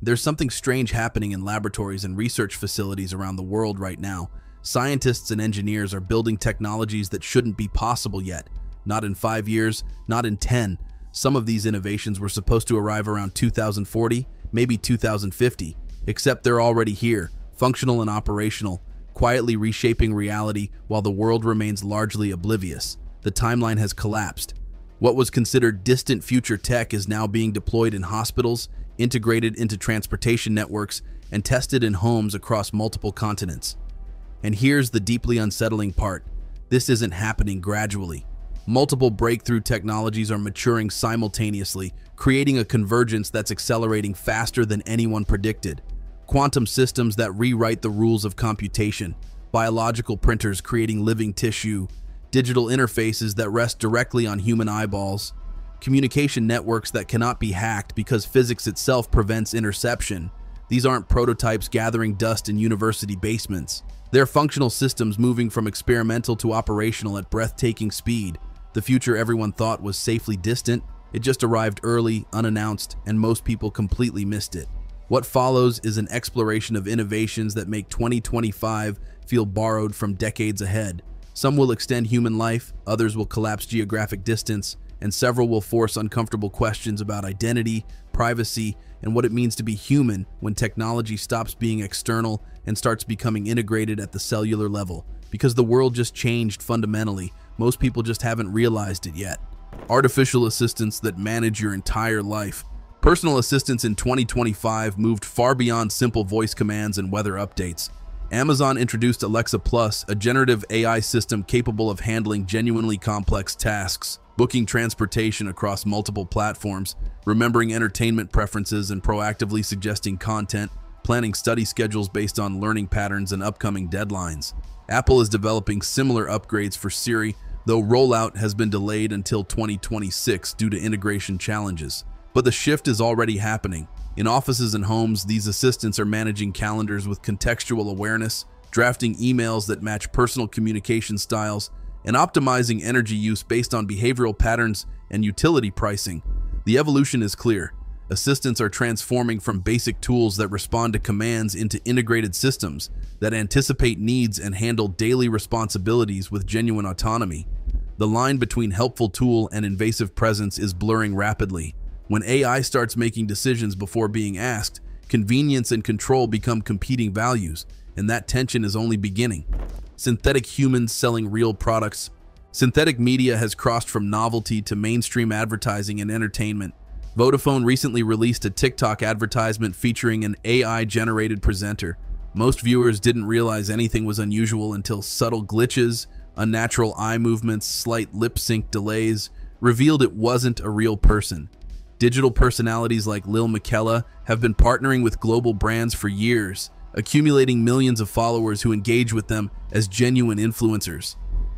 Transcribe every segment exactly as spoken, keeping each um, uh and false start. There's something strange happening in laboratories and research facilities around the world right now. Scientists and engineers are building technologies that shouldn't be possible yet. Not in five years, not in ten. Some of these innovations were supposed to arrive around two thousand forty, maybe two thousand fifty, except they're already here, functional and operational, quietly reshaping reality while the world remains largely oblivious. The timeline has collapsed. What was considered distant future tech is now being deployed in hospitals, integrated into transportation networks, and tested in homes across multiple continents. And here's the deeply unsettling part. This isn't happening gradually. Multiple breakthrough technologies are maturing simultaneously, creating a convergence that's accelerating faster than anyone predicted. Quantum systems that rewrite the rules of computation, biological printers creating living tissue, digital interfaces that rest directly on human eyeballs, communication networks that cannot be hacked because physics itself prevents interception. These aren't prototypes gathering dust in university basements. They're functional systems moving from experimental to operational at breathtaking speed. The future everyone thought was safely distant. It just arrived early, unannounced, and most people completely missed it. What follows is an exploration of innovations that make twenty twenty-five feel borrowed from decades ahead. Some will extend human life, others will collapse geographic distance, and several will force uncomfortable questions about identity, privacy, and what it means to be human when technology stops being external and starts becoming integrated at the cellular level. Because the world just changed fundamentally, most people just haven't realized it yet. Artificial assistants that manage your entire life. Personal assistants in twenty twenty-five moved far beyond simple voice commands and weather updates. Amazon introduced Alexa Plus, a generative A I system capable of handling genuinely complex tasks, booking transportation across multiple platforms, remembering entertainment preferences and proactively suggesting content, planning study schedules based on learning patterns and upcoming deadlines. Apple is developing similar upgrades for Siri, though rollout has been delayed until twenty twenty-six due to integration challenges. But the shift is already happening. In offices and homes, these assistants are managing calendars with contextual awareness, drafting emails that match personal communication styles, and optimizing energy use based on behavioral patterns and utility pricing. The evolution is clear. Assistants are transforming from basic tools that respond to commands into integrated systems that anticipate needs and handle daily responsibilities with genuine autonomy. The line between helpful tool and invasive presence is blurring rapidly. When A I starts making decisions before being asked, convenience and control become competing values, and that tension is only beginning. Synthetic humans selling real products. Synthetic media has crossed from novelty to mainstream advertising and entertainment. Vodafone recently released a TikTok advertisement featuring an A I-generated presenter. Most viewers didn't realize anything was unusual until subtle glitches, unnatural eye movements, slight lip-sync delays, revealed it wasn't a real person. Digital personalities like Lil Miquela have been partnering with global brands for years, accumulating millions of followers who engage with them as genuine influencers.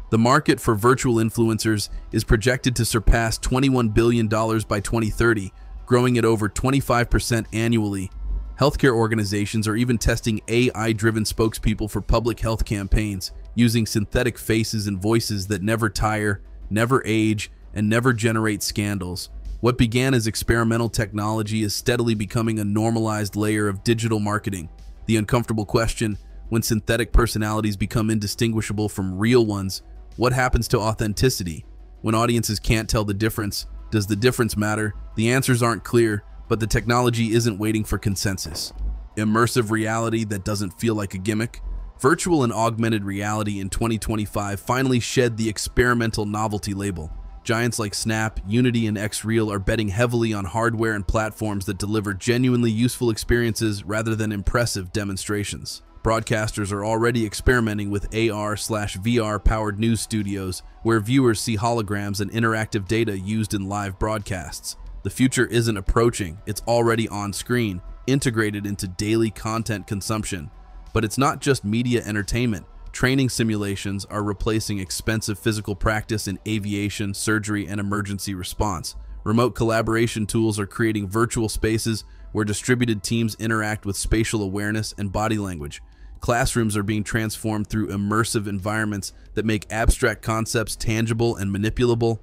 The market for virtual influencers is projected to surpass twenty-one billion dollars by twenty thirty, growing at over twenty-five percent annually. Healthcare organizations are even testing A I-driven spokespeople for public health campaigns, using synthetic faces and voices that never tire, never age, and never generate scandals. What began as experimental technology is steadily becoming a normalized layer of digital marketing. The uncomfortable question, when synthetic personalities become indistinguishable from real ones, what happens to authenticity? When audiences can't tell the difference, does the difference matter? The answers aren't clear, but the technology isn't waiting for consensus. Immersive reality that doesn't feel like a gimmick. Virtual and augmented reality in twenty twenty-five finally shed the experimental novelty label. Giants like Snap, Unity, and Xreal are betting heavily on hardware and platforms that deliver genuinely useful experiences rather than impressive demonstrations. Broadcasters are already experimenting with A R slash V R-powered news studios where viewers see holograms and interactive data used in live broadcasts. The future isn't approaching, it's already on screen, integrated into daily content consumption. But it's not just media entertainment. Training simulations are replacing expensive physical practice in aviation, surgery, and emergency response. Remote collaboration tools are creating virtual spaces where distributed teams interact with spatial awareness and body language. Classrooms are being transformed through immersive environments that make abstract concepts tangible and manipulable.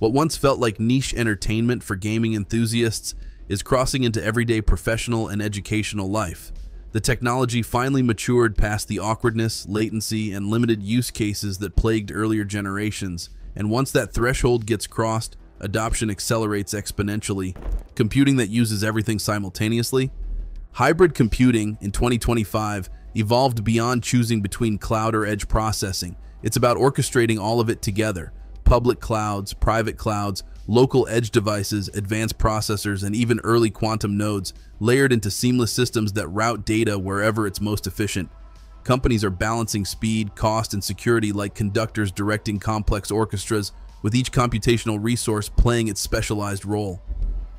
What once felt like niche entertainment for gaming enthusiasts is crossing into everyday professional and educational life. The technology finally matured past the awkwardness, latency, and limited use cases that plagued earlier generations, and once that threshold gets crossed, adoption accelerates exponentially. Computing that uses everything simultaneously. Hybrid computing in twenty twenty-five evolved beyond choosing between cloud or edge processing. It's about orchestrating all of it together: public clouds, private clouds, local edge devices, advanced processors, and even early quantum nodes layered into seamless systems that route data wherever it's most efficient. Companies are balancing speed, cost, and security like conductors directing complex orchestras, with each computational resource playing its specialized role.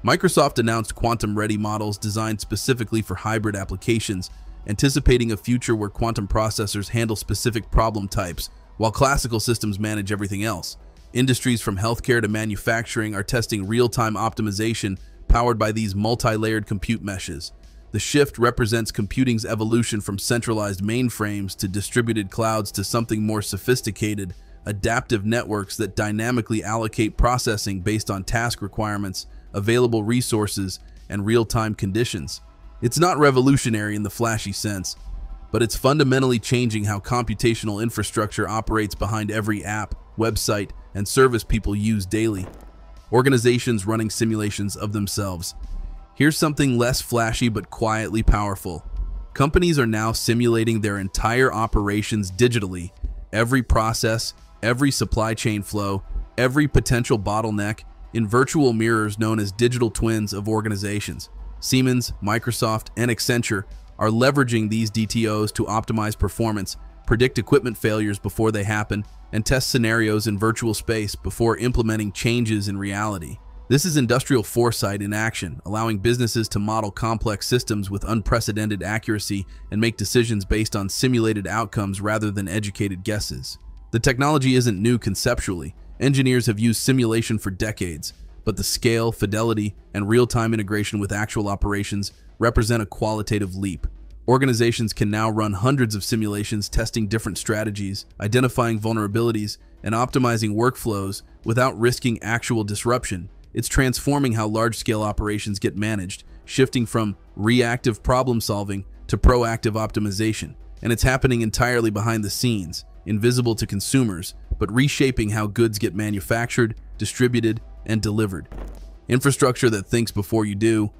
Microsoft announced quantum-ready models designed specifically for hybrid applications, anticipating a future where quantum processors handle specific problem types, while classical systems manage everything else. Industries from healthcare to manufacturing are testing real-time optimization powered by these multi-layered compute meshes. The shift represents computing's evolution from centralized mainframes to distributed clouds to something more sophisticated, adaptive networks that dynamically allocate processing based on task requirements, available resources, and real-time conditions. It's not revolutionary in the flashy sense, but it's fundamentally changing how computational infrastructure operates behind every app, website, and service people use daily. Organizations running simulations of themselves. Here's something less flashy but quietly powerful. Companies are now simulating their entire operations digitally, every process, every supply chain flow, every potential bottleneck, in virtual mirrors known as digital twins of organizations. Siemens, Microsoft, and Accenture are leveraging these D T Os to optimize performance, predict equipment failures before they happen, and test scenarios in virtual space before implementing changes in reality. This is industrial foresight in action, allowing businesses to model complex systems with unprecedented accuracy and make decisions based on simulated outcomes rather than educated guesses. The technology isn't new conceptually. Engineers have used simulation for decades, but the scale, fidelity, and real-time integration with actual operations represent a qualitative leap. Organizations can now run hundreds of simulations testing different strategies, identifying vulnerabilities, and optimizing workflows without risking actual disruption. It's transforming how large-scale operations get managed, shifting from reactive problem-solving to proactive optimization. And it's happening entirely behind the scenes, invisible to consumers, but reshaping how goods get manufactured, distributed, and delivered. Infrastructure that thinks before you do.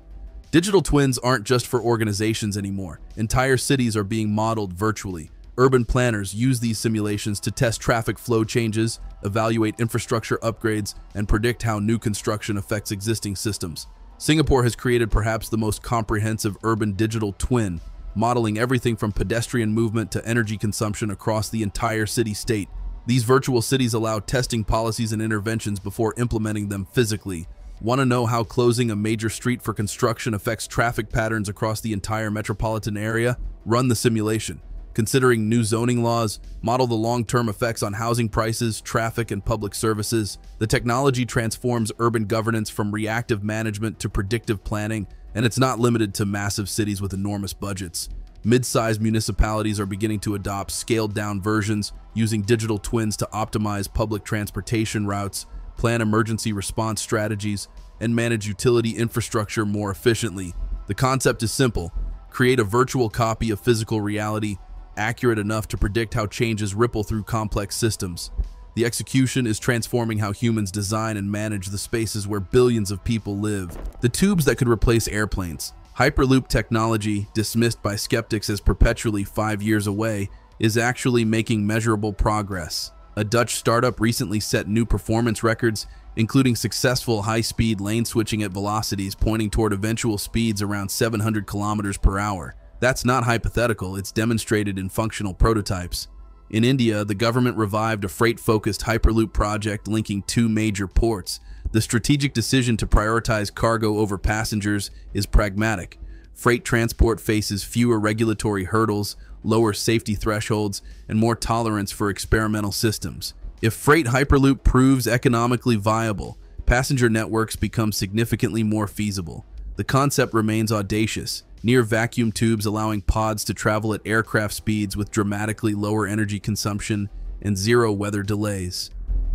Digital twins aren't just for organizations anymore. Entire cities are being modeled virtually. Urban planners use these simulations to test traffic flow changes, evaluate infrastructure upgrades, and predict how new construction affects existing systems. Singapore has created perhaps the most comprehensive urban digital twin, modeling everything from pedestrian movement to energy consumption across the entire city-state. These virtual cities allow testing policies and interventions before implementing them physically. Want to know how closing a major street for construction affects traffic patterns across the entire metropolitan area? Run the simulation. Considering new zoning laws, model the long-term effects on housing prices, traffic, and public services. The technology transforms urban governance from reactive management to predictive planning, and it's not limited to massive cities with enormous budgets. Mid-sized municipalities are beginning to adopt scaled-down versions, using digital twins to optimize public transportation routes, plan emergency response strategies, and manage utility infrastructure more efficiently. The concept is simple: create a virtual copy of physical reality, accurate enough to predict how changes ripple through complex systems. The execution is transforming how humans design and manage the spaces where billions of people live. The tubes that could replace airplanes. Hyperloop technology, dismissed by skeptics as perpetually five years away, is actually making measurable progress. A Dutch startup recently set new performance records, including successful high-speed lane switching at velocities pointing toward eventual speeds around seven hundred kilometers per hour. That's not hypothetical, it's demonstrated in functional prototypes. In India, the government revived a freight-focused Hyperloop project linking two major ports. The strategic decision to prioritize cargo over passengers is pragmatic. Freight transport faces fewer regulatory hurdles, lower safety thresholds, and more tolerance for experimental systems. If freight Hyperloop proves economically viable, passenger networks become significantly more feasible. The concept remains audacious, near-vacuum tubes allowing pods to travel at aircraft speeds with dramatically lower energy consumption and zero weather delays.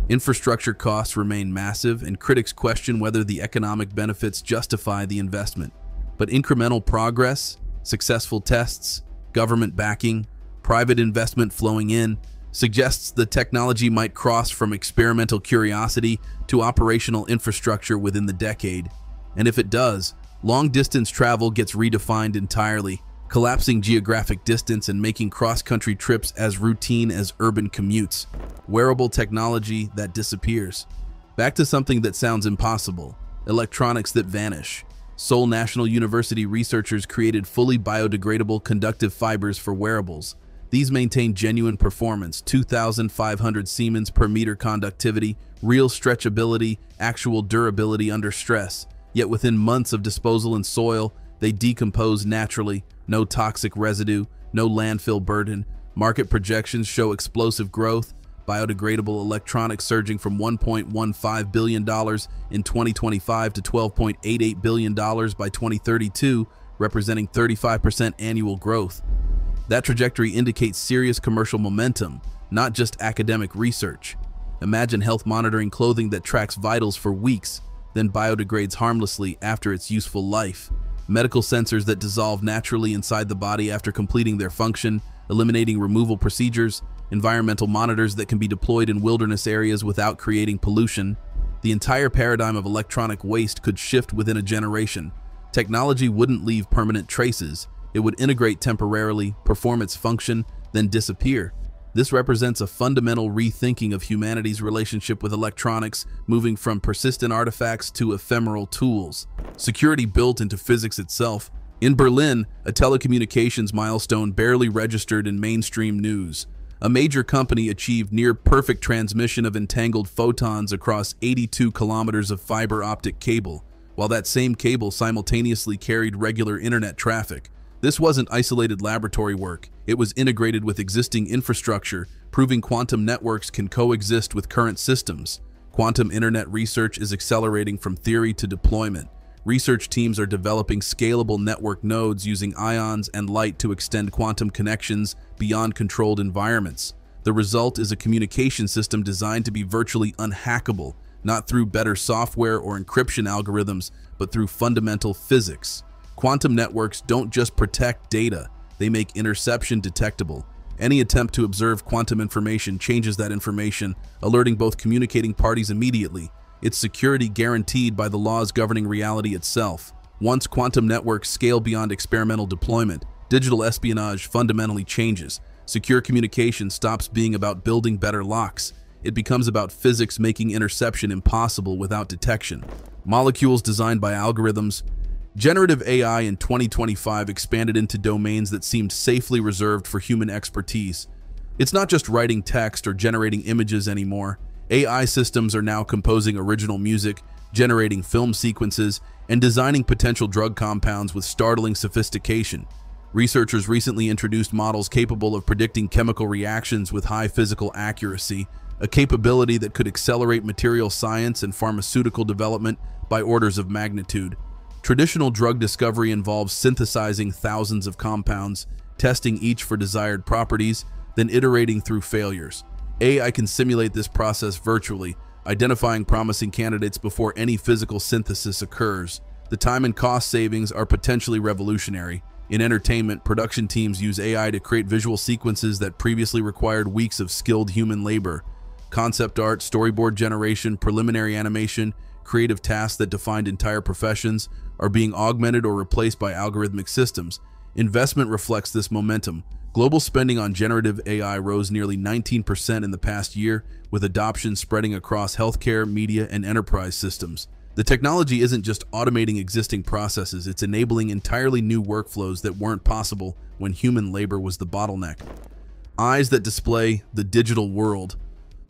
Infrastructure costs remain massive, and critics question whether the economic benefits justify the investment. But incremental progress, successful tests, government backing, private investment flowing in, suggests the technology might cross from experimental curiosity to operational infrastructure within the decade. And if it does, long-distance travel gets redefined entirely, collapsing geographic distance and making cross-country trips as routine as urban commutes. Wearable technology that disappears. Back to something that sounds impossible: electronics that vanish. Seoul National University researchers created fully biodegradable conductive fibers for wearables. These maintain genuine performance, two thousand five hundred Siemens per meter conductivity, real stretchability, actual durability under stress. Yet within months of disposal in soil, they decompose naturally. No toxic residue, no landfill burden. Market projections show explosive growth, biodegradable electronics surging from one point one five billion dollars in twenty twenty-five to twelve point eight eight billion dollars by twenty thirty-two, representing thirty-five percent annual growth. That trajectory indicates serious commercial momentum, not just academic research. Imagine health monitoring clothing that tracks vitals for weeks, then biodegrades harmlessly after its useful life. Medical sensors that dissolve naturally inside the body after completing their function, eliminating removal procedures, environmental monitors that can be deployed in wilderness areas without creating pollution. The entire paradigm of electronic waste could shift within a generation. Technology wouldn't leave permanent traces. It would integrate temporarily, perform its function, then disappear. This represents a fundamental rethinking of humanity's relationship with electronics, moving from persistent artifacts to ephemeral tools. Security built into physics itself. In Berlin, a telecommunications milestone barely registered in mainstream news. A major company achieved near-perfect transmission of entangled photons across eighty-two kilometers of fiber-optic cable, while that same cable simultaneously carried regular internet traffic. This wasn't isolated laboratory work. It was integrated with existing infrastructure, proving quantum networks can coexist with current systems. Quantum internet research is accelerating from theory to deployment. Research teams are developing scalable network nodes using ions and light to extend quantum connections beyond controlled environments. The result is a communication system designed to be virtually unhackable, not through better software or encryption algorithms, but through fundamental physics. Quantum networks don't just protect data, they make interception detectable. Any attempt to observe quantum information changes that information, alerting both communicating parties immediately. Its security guaranteed by the laws governing reality itself. Once quantum networks scale beyond experimental deployment, digital espionage fundamentally changes. Secure communication stops being about building better locks. It becomes about physics making interception impossible without detection. Molecules designed by algorithms. Generative A I in twenty twenty-five expanded into domains that seemed safely reserved for human expertise. It's not just writing text or generating images anymore. A I systems are now composing original music, generating film sequences, and designing potential drug compounds with startling sophistication. Researchers recently introduced models capable of predicting chemical reactions with high physical accuracy, a capability that could accelerate material science and pharmaceutical development by orders of magnitude. Traditional drug discovery involves synthesizing thousands of compounds, testing each for desired properties, then iterating through failures. A I can simulate this process virtually, identifying promising candidates before any physical synthesis occurs. The time and cost savings are potentially revolutionary. In entertainment, production teams use A I to create visual sequences that previously required weeks of skilled human labor. Concept art, storyboard generation, preliminary animation, creative tasks that defined entire professions are being augmented or replaced by algorithmic systems. Investment reflects this momentum. Global spending on generative A I rose nearly nineteen percent in the past year, with adoption spreading across healthcare, media, and enterprise systems. The technology isn't just automating existing processes, it's enabling entirely new workflows that weren't possible when human labor was the bottleneck. Eyes that display the digital world.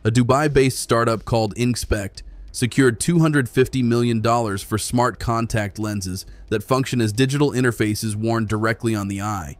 A Dubai-based startup called Inkspect secured two hundred fifty million dollars for smart contact lenses that function as digital interfaces worn directly on the eye.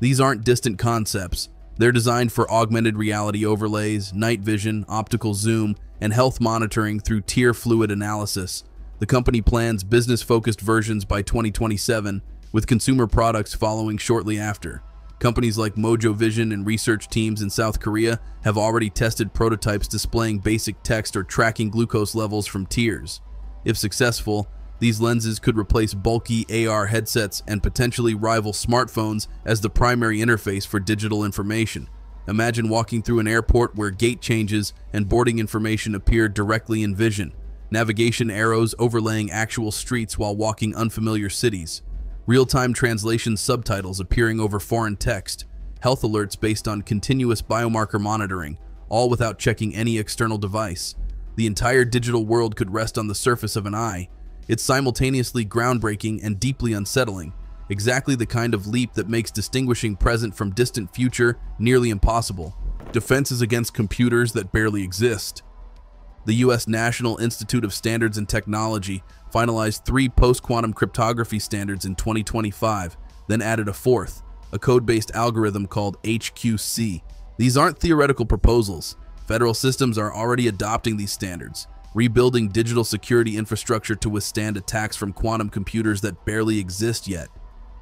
These aren't distant concepts. They're designed for augmented reality overlays, night vision, optical zoom, and health monitoring through tear fluid analysis. The company plans business-focused versions by twenty twenty-seven, with consumer products following shortly after. Companies like Mojo Vision and research teams in South Korea have already tested prototypes displaying basic text or tracking glucose levels from tears. If successful, these lenses could replace bulky A R headsets and potentially rival smartphones as the primary interface for digital information. Imagine walking through an airport where gate changes and boarding information appear directly in vision, navigation arrows overlaying actual streets while walking unfamiliar cities, real-time translation subtitles appearing over foreign text, health alerts based on continuous biomarker monitoring, all without checking any external device. The entire digital world could rest on the surface of an eye. It's simultaneously groundbreaking and deeply unsettling, exactly the kind of leap that makes distinguishing present from distant future nearly impossible. Defenses against computers that barely exist. The U S National Institute of Standards and Technology finalized three post-quantum cryptography standards in twenty twenty-five, then added a fourth, a code-based algorithm called H Q C. These aren't theoretical proposals. Federal systems are already adopting these standards, rebuilding digital security infrastructure to withstand attacks from quantum computers that barely exist yet.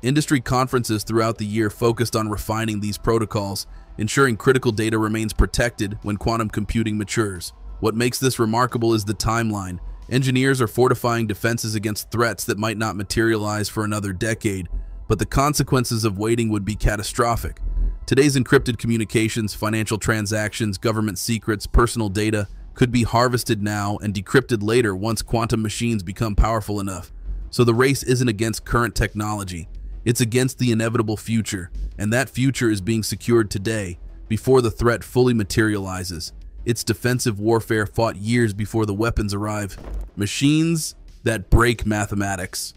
Industry conferences throughout the year focused on refining these protocols, ensuring critical data remains protected when quantum computing matures. What makes this remarkable is the timeline. Engineers are fortifying defenses against threats that might not materialize for another decade, but the consequences of waiting would be catastrophic. Today's encrypted communications, financial transactions, government secrets, personal data, could be harvested now and decrypted later once quantum machines become powerful enough. So the race isn't against current technology. It's against the inevitable future, and that future is being secured today, before the threat fully materializes. It's defensive warfare fought years before the weapons arrive. Machines that break mathematics.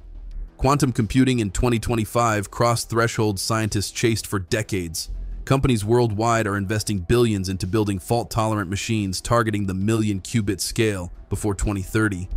Quantum computing in twenty twenty-five crossed thresholds scientists chased for decades. Companies worldwide are investing billions into building fault-tolerant machines targeting the million-qubit scale before twenty thirty.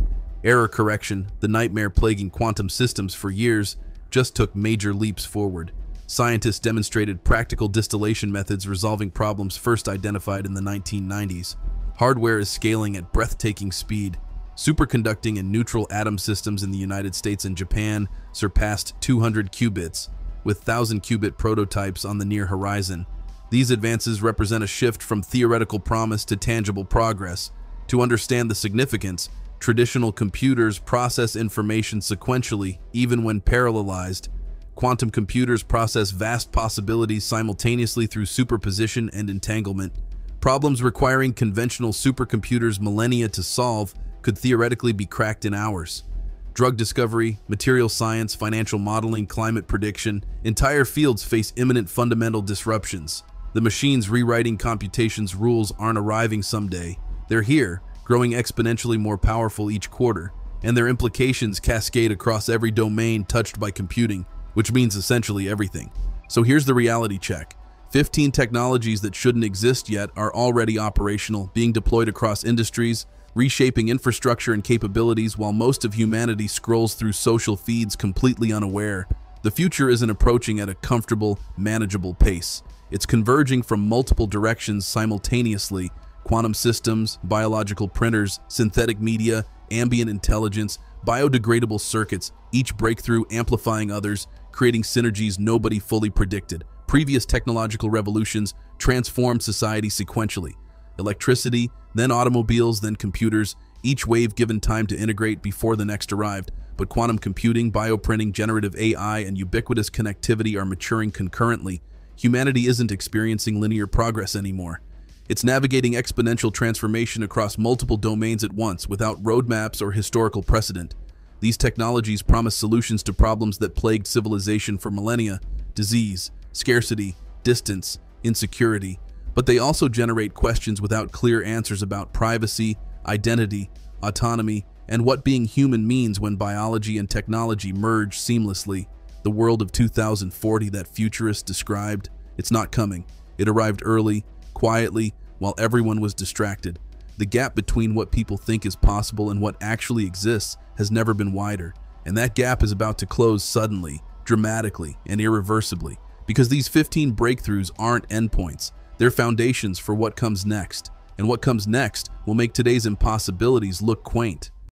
Error correction, the nightmare plaguing quantum systems for years, just took major leaps forward. Scientists demonstrated practical distillation methods resolving problems first identified in the nineteen nineties. Hardware is scaling at breathtaking speed. Superconducting and neutral atom systems in the United States and Japan surpassed two hundred qubits, with one thousand qubit prototypes on the near horizon. These advances represent a shift from theoretical promise to tangible progress. To understand the significance, traditional computers process information sequentially, even when parallelized. Quantum computers process vast possibilities simultaneously through superposition and entanglement. Problems requiring conventional supercomputers millennia to solve could theoretically be cracked in hours. Drug discovery, material science, financial modeling, climate prediction, entire fields face imminent fundamental disruptions. The machines rewriting computation's rules aren't arriving someday. They're here, growing exponentially more powerful each quarter, and their implications cascade across every domain touched by computing, which means essentially everything. So here's the reality check. fifteen technologies that shouldn't exist yet are already operational, being deployed across industries, reshaping infrastructure and capabilities while most of humanity scrolls through social feeds completely unaware. The future isn't approaching at a comfortable, manageable pace. It's converging from multiple directions simultaneously. Quantum systems, biological printers, synthetic media, ambient intelligence, biodegradable circuits, each breakthrough amplifying others, creating synergies nobody fully predicted. Previous technological revolutions transformed society sequentially. Electricity, then automobiles, then computers, each wave given time to integrate before the next arrived. But quantum computing, bioprinting, generative A I, and ubiquitous connectivity are maturing concurrently. Humanity isn't experiencing linear progress anymore. It's navigating exponential transformation across multiple domains at once without roadmaps or historical precedent. These technologies promise solutions to problems that plagued civilization for millennia: disease, scarcity, distance, insecurity. But they also generate questions without clear answers about privacy, identity, autonomy, and what being human means when biology and technology merge seamlessly. The world of two thousand forty that futurists described, it's not coming. It arrived early, quietly, while everyone was distracted. The gap between what people think is possible and what actually exists has never been wider, and that gap is about to close suddenly, dramatically, and irreversibly, because these fifteen breakthroughs aren't endpoints. They're foundations for what comes next, and what comes next will make today's impossibilities look quaint.